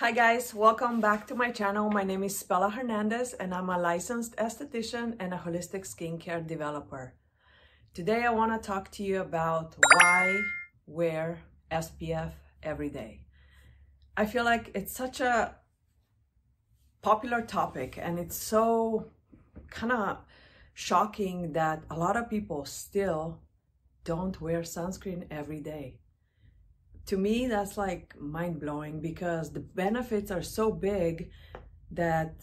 Hi guys, welcome back to my channel. My name is Spela Hernandez and I'm a licensed esthetician and a holistic skincare developer. Today I want to talk to you about why wear SPF every day. I feel like it's such a popular topic and it's so kind of shocking that a lot of people still don't wear sunscreen every day. To me, that's like mind-blowing because the benefits are so big that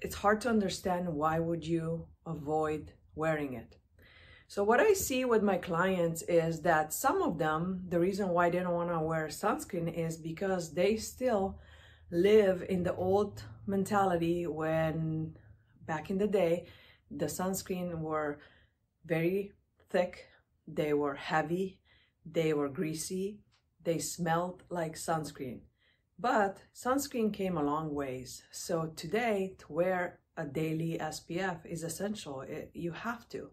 it's hard to understand why would you avoid wearing it. So what I see with my clients is that some of them, the reason why they don't want to wear sunscreen is because they still live in the old mentality when back in the day, the sunscreen were very thick, they were heavy, they were greasy. They smelled like sunscreen, but sunscreen came a long ways. So today to wear a daily SPF is essential. You have to.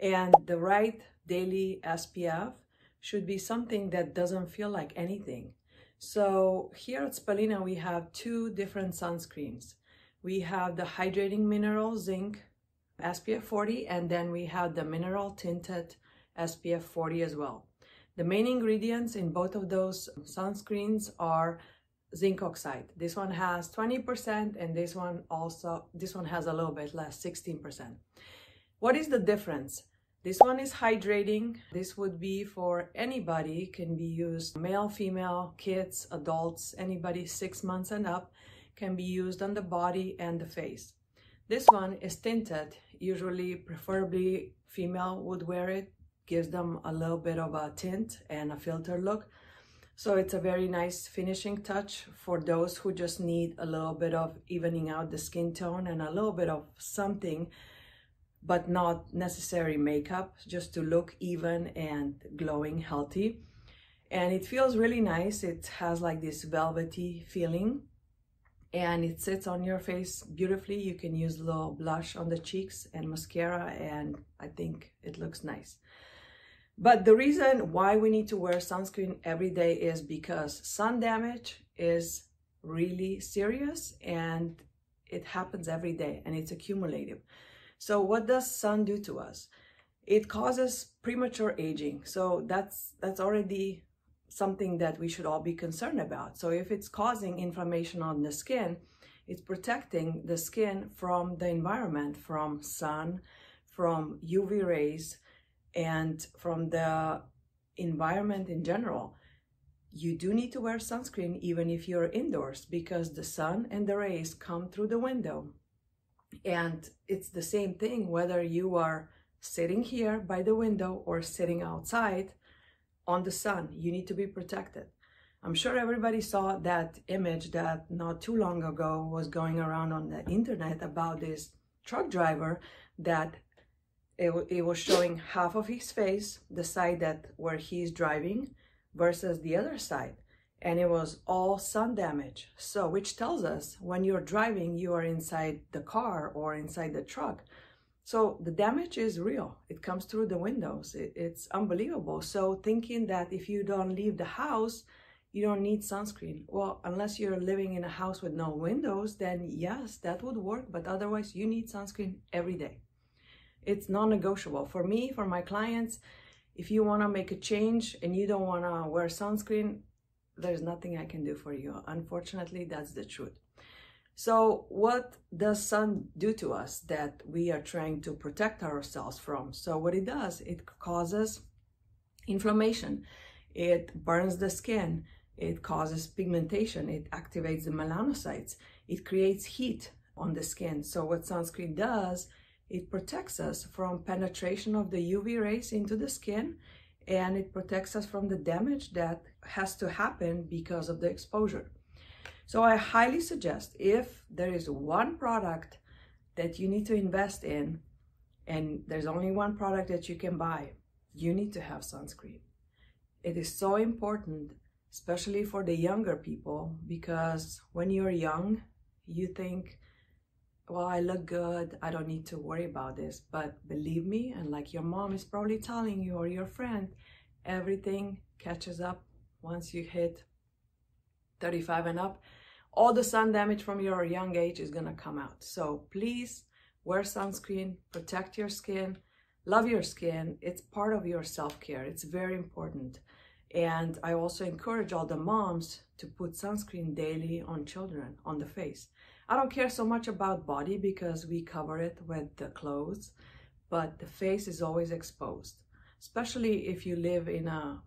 And the right daily SPF should be something that doesn't feel like anything. So here at Spalina, we have two different sunscreens. We have the hydrating mineral zinc SPF 40, and then we have the mineral tinted SPF 40 as well. The main ingredients in both of those sunscreens are zinc oxide. This one has 20% and this one has a little bit less, 16%. What is the difference? This one is hydrating. This would be for anybody, can be used male, female, kids, adults, anybody 6 months and up, can be used on the body and the face. This one is tinted. Usually, preferably female would wear it. Gives them a little bit of a tint and a filter look. So it's a very nice finishing touch for those who just need a little bit of evening out the skin tone and a little bit of something, but not necessary makeup, just to look even and glowing healthy. And it feels really nice. It has like this velvety feeling and it sits on your face beautifully. You can use a little blush on the cheeks and mascara and I think it looks nice. But the reason why we need to wear sunscreen every day is because sun damage is really serious and it happens every day and it's accumulative. So what does sun do to us? It causes premature aging. So that's already something that we should all be concerned about. So if it's causing inflammation on the skin, it's protecting the skin from the environment, from sun, from UV rays, and from the environment in general. You do need to wear sunscreen even if you're indoors because the sun and the rays come through the window. And it's the same thing whether you are sitting here by the window or sitting outside on the sun. You need to be protected. I'm sure everybody saw that image that not too long ago was going around on the internet about this truck driver that it was showing half of his face, the side that where he's driving versus the other side. And it was all sun damage. So, which tells us when you're driving, you are inside the car or inside the truck. So the damage is real. It comes through the windows. It's unbelievable. So thinking that if you don't leave the house, you don't need sunscreen. Well, unless you're living in a house with no windows, then yes, that would work. But otherwise you need sunscreen every day. It's non-negotiable. For me, for my clients, if you want to make a change and you don't want to wear sunscreen, there's nothing I can do for you. Unfortunately, that's the truth. So what does sun do to us that we are trying to protect ourselves from? So what it does, it causes inflammation, it burns the skin, it causes pigmentation, it activates the melanocytes, it creates heat on the skin. So what sunscreen does, it protects us from penetration of the UV rays into the skin and it protects us from the damage that has to happen because of the exposure. So I highly suggest if there is one product that you need to invest in and there's only one product that you can buy, you need to have sunscreen. It is so important, especially for the younger people, because when you're young, you think, well, I look good, I don't need to worry about this. But believe me, and like your mom is probably telling you or your friend, everything catches up once you hit 35 and up, all the sun damage from your young age is gonna come out. So please wear sunscreen, protect your skin, love your skin. It's part of your self-care. It's very important. And I also encourage all the moms to put sunscreen daily on children, on the face. I don't care so much about body because we cover it with the clothes, but the face is always exposed, especially if you live in a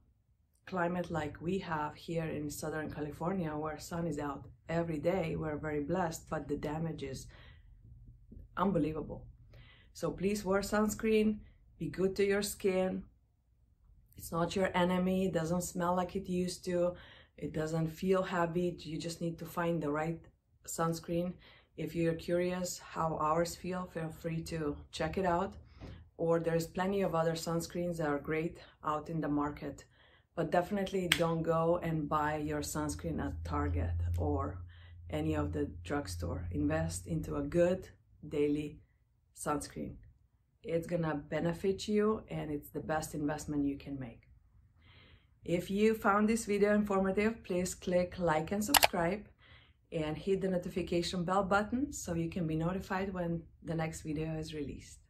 climate like we have here in Southern California, where sun is out every day. We're very blessed, but the damage is unbelievable. So please wear sunscreen, be good to your skin. It's not your enemy. It doesn't smell like it used to. It doesn't feel heavy. You just need to find the right sunscreen. If you're curious how ours feel free to check it out. Or there's plenty of other sunscreens that are great out in the market. But definitely don't go and buy your sunscreen at Target or any of the drugstore. Invest into a good daily sunscreen. It's gonna benefit you and it's the best investment you can make. If you found this video informative, please click like and subscribe and hit the notification bell button so you can be notified when the next video is released.